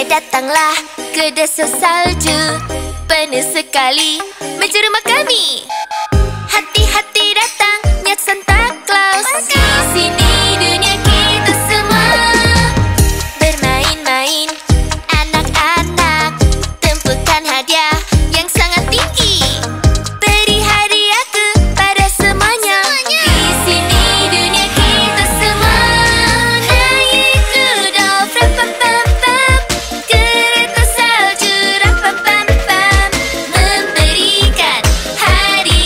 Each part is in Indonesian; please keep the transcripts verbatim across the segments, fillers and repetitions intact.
Datanglah ke desa salju, penuh sekali menjelma kami. Hati-hati datangnya Santa Claus. Di sini dunia kita semua bermain-main anak-anak, tumpukan hadiah yang sangat tinggi. Beri hadiah kepada semuanya. semuanya. Di sini dunia kita semua naik kuda pram-pam-pam. Kereta salju, ram pam pam pam, memberikan hadiah.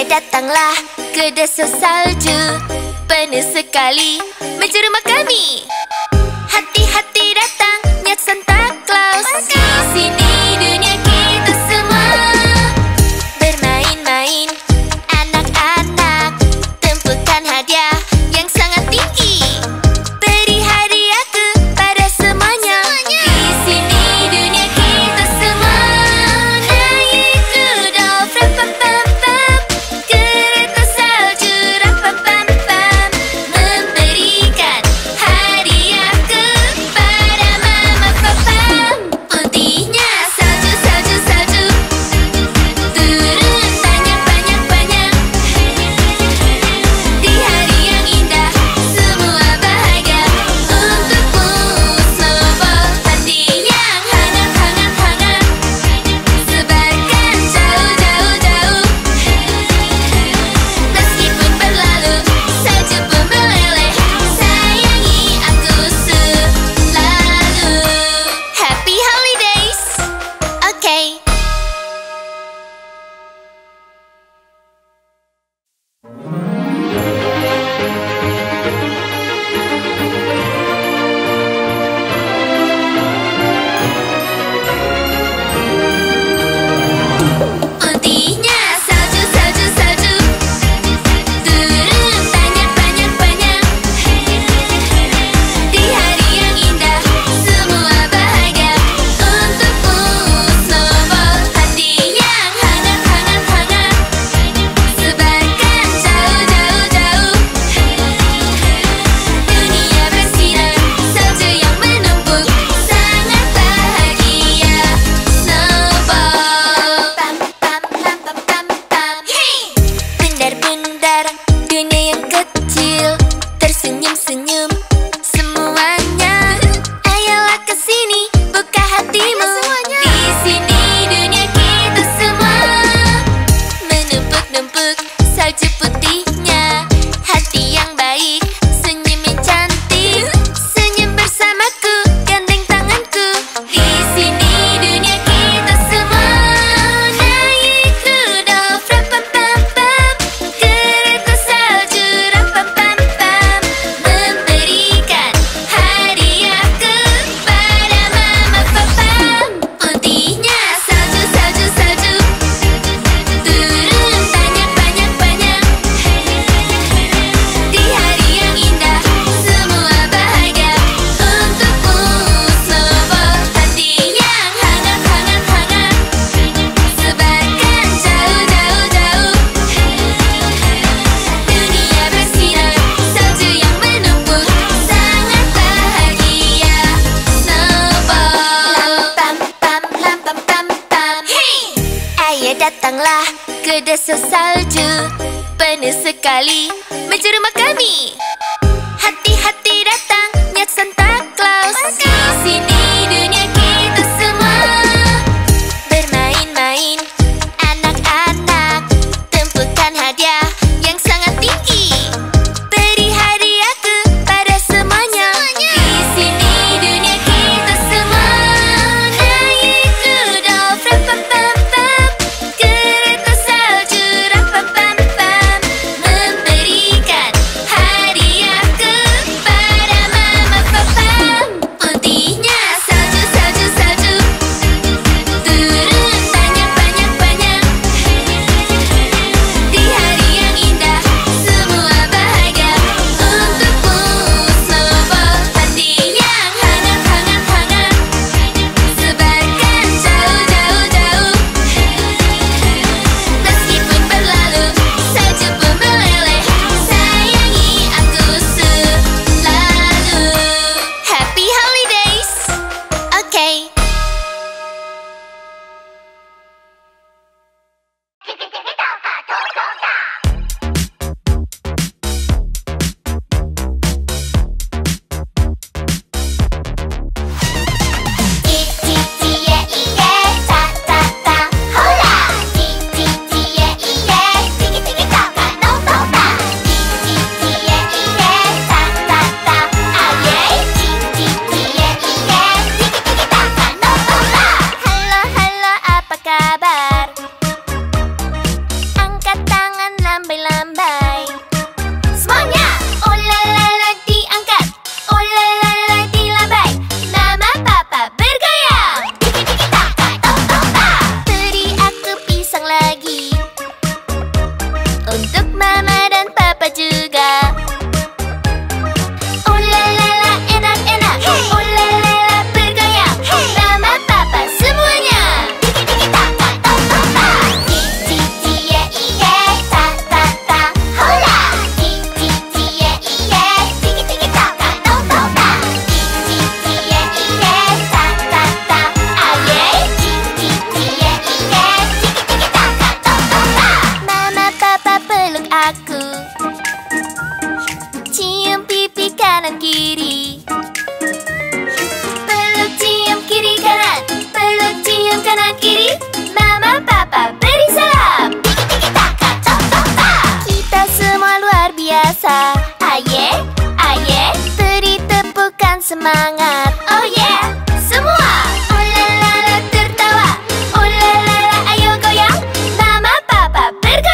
Saya datanglah ke desa salju, penuh sekali menjelma kami. Hati-hati datangnya Santa Claus. Di sini dunia kita semua bermain-main. Anak-anak tentukan hadiah yang sangat tinggi. Beri hadiah kepada semuanya. semuanya. Di sini dunia kita semua naik kuda pam-pam. Datanglah ke desa salju, penuh sekali menjelma kami. Hati-hati datangnya Santa Claus. Di sini dunia kita semua bermain-main. Anak-anak tentukan hadiah yang sangat tinggi. Beri hadiah kepada semuanya. semuanya. Di sini dunia kita semua naik kuda pam-pam. Bye. aku. Cium pipi kanan kiri. Peluk cium kiri kanan. Peluk cium kanan kiri. Mama papa beri salam. Kita semua luar biasa. Aye, aye. Beri tepukan semangat. Oh yeah, semua. Oh la la la tertawa. Oh la la la ayo goyang. Mama papa bergoyang.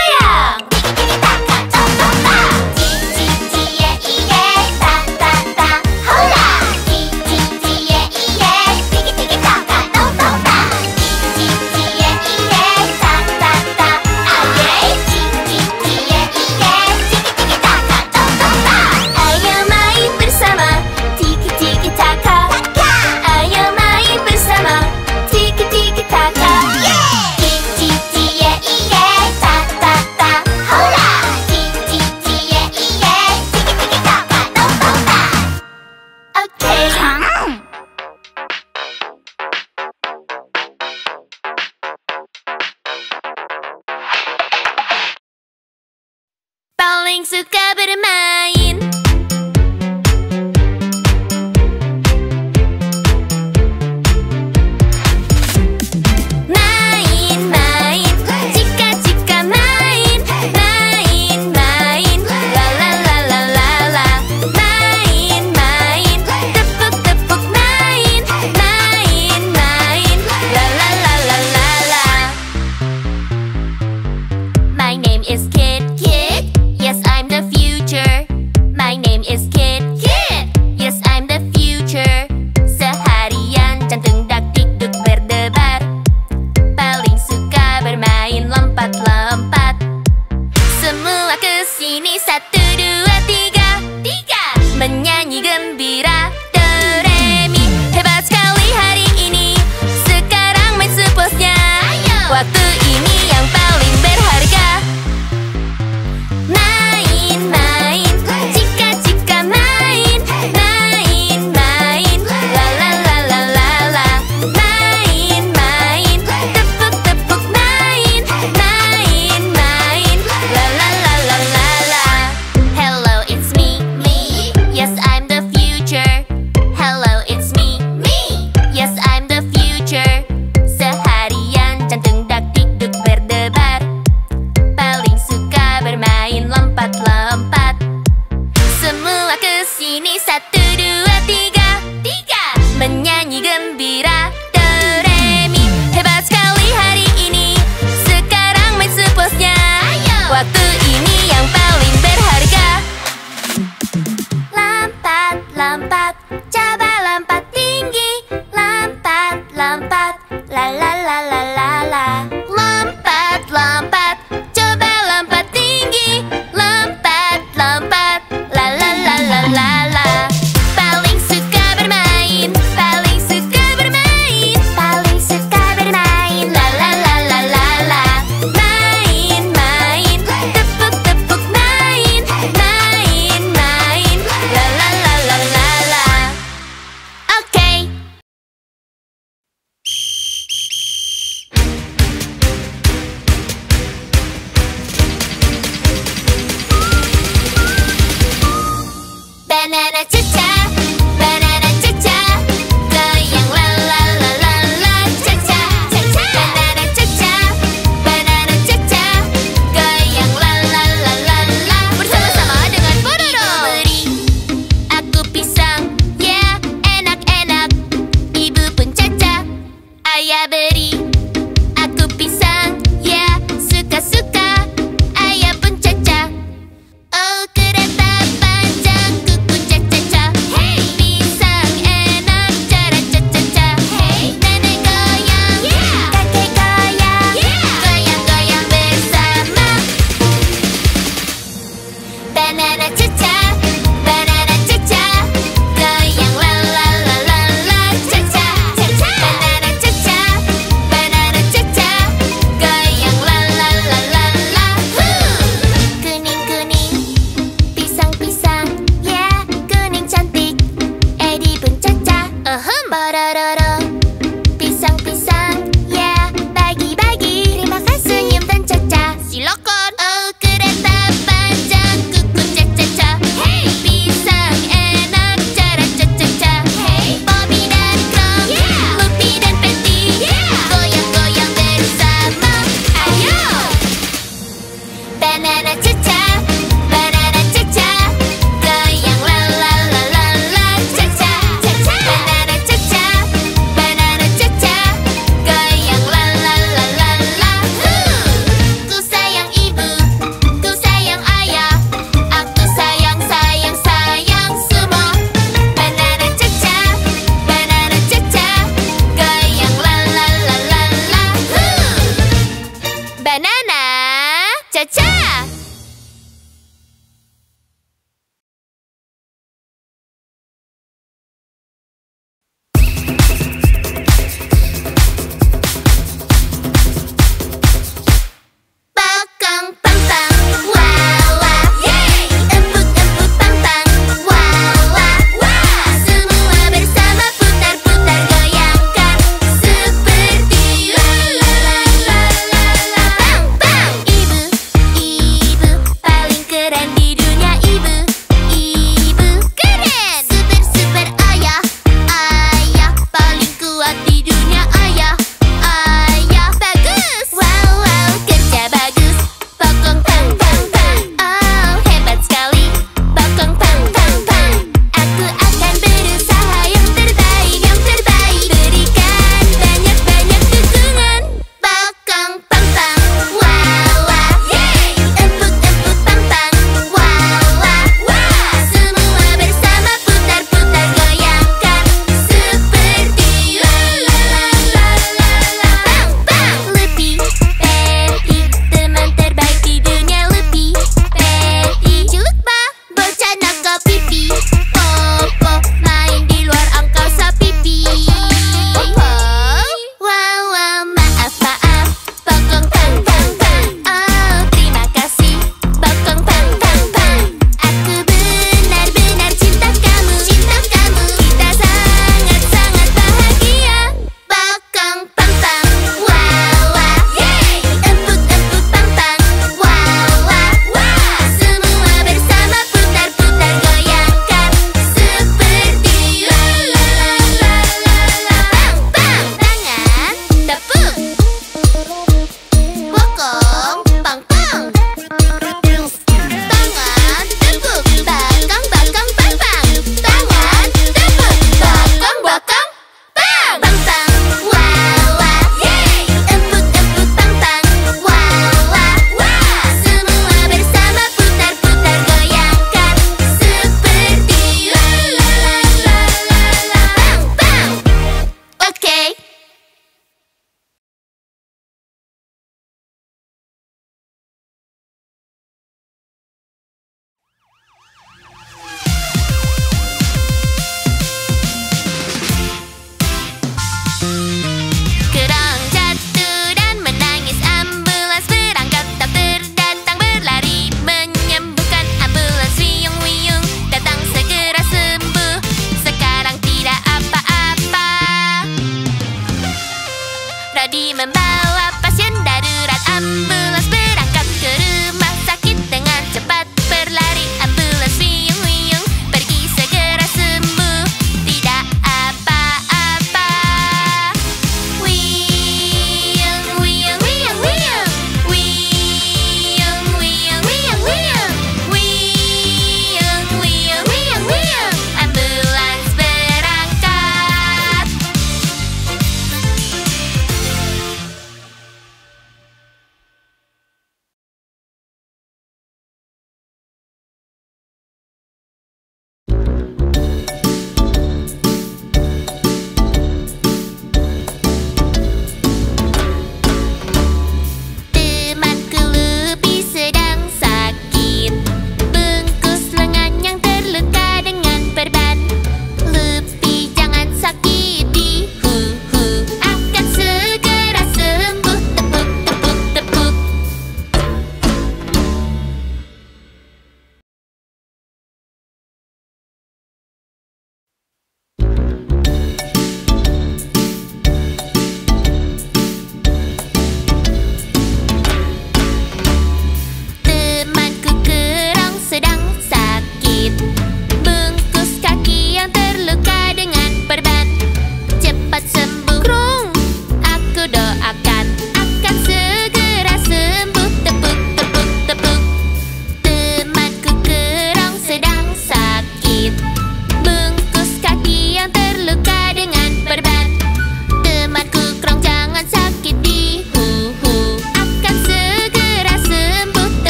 Waktu ini yang paling berharga.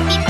pipe-pipe.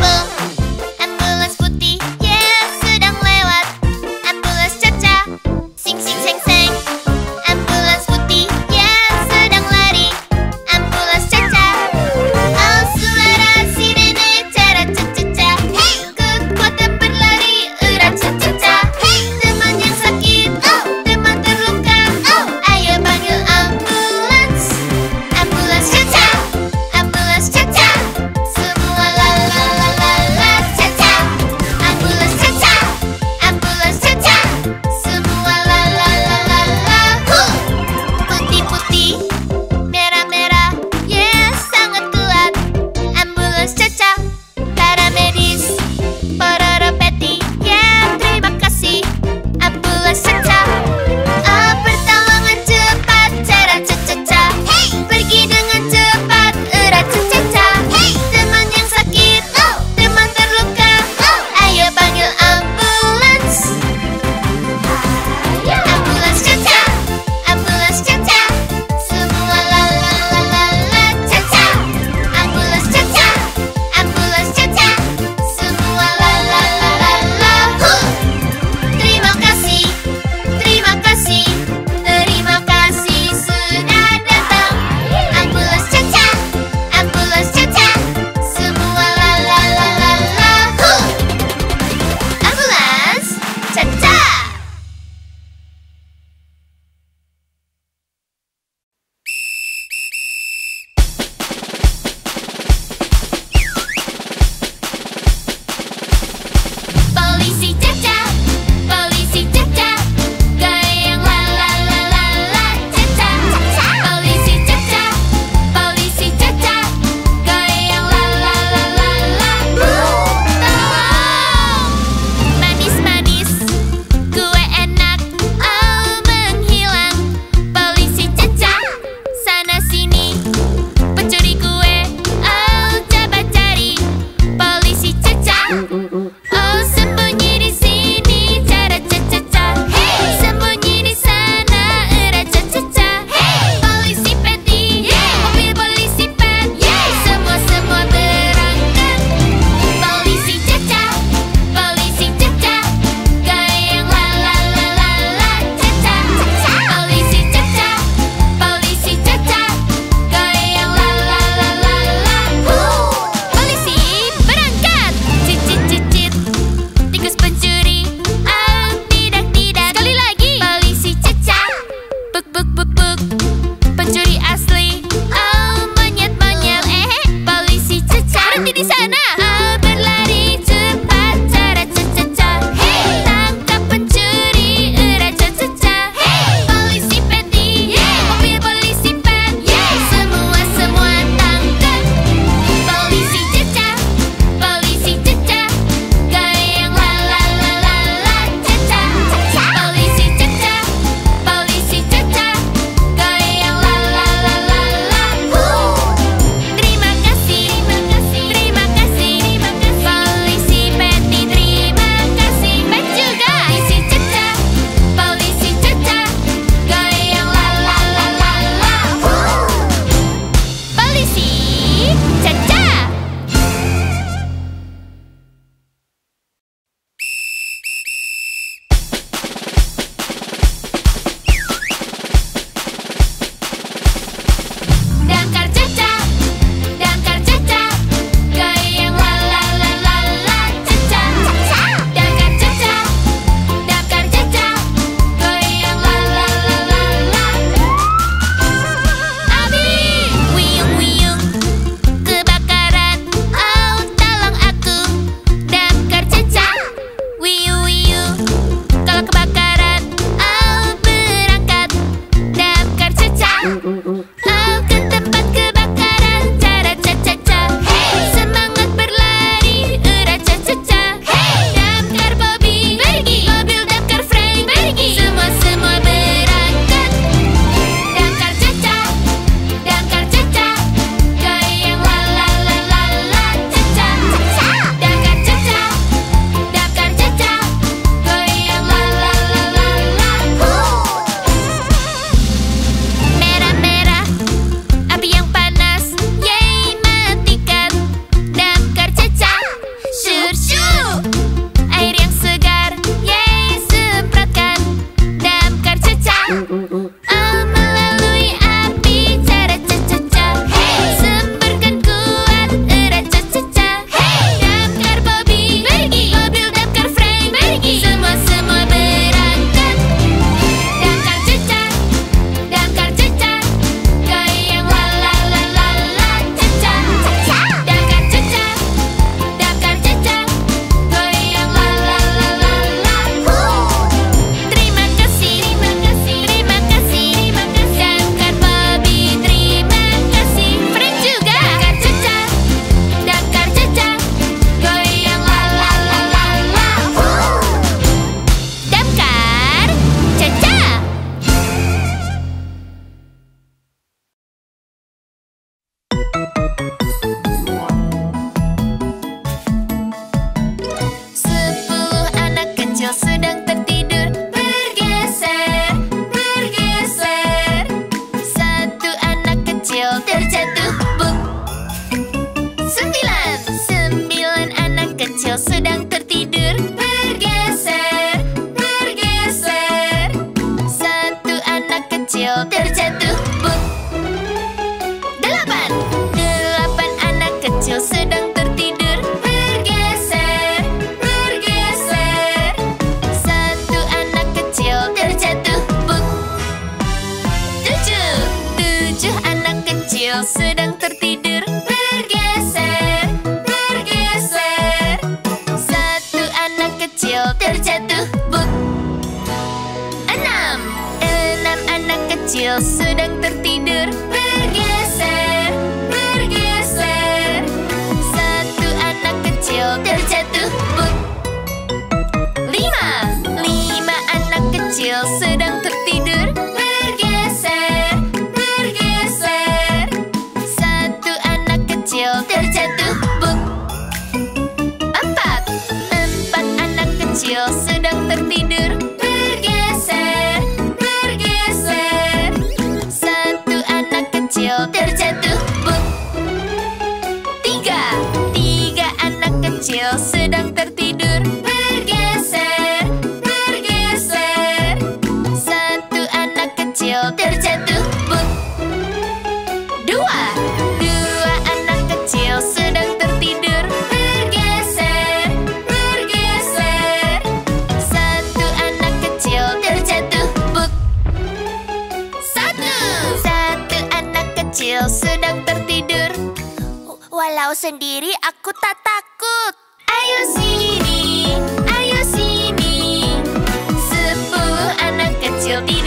kau sedang tertidur. Bergeser, bergeser. Satu anak kecil terjatuh. Buk. Dua, dua anak kecil sedang tertidur. Bergeser, bergeser. Satu anak kecil terjatuh. Buk. Satu, satu anak kecil sedang tertidur. Walau sendiri aku tak takut. Ayo sini, ayo sini. Sepuluh anak kecil di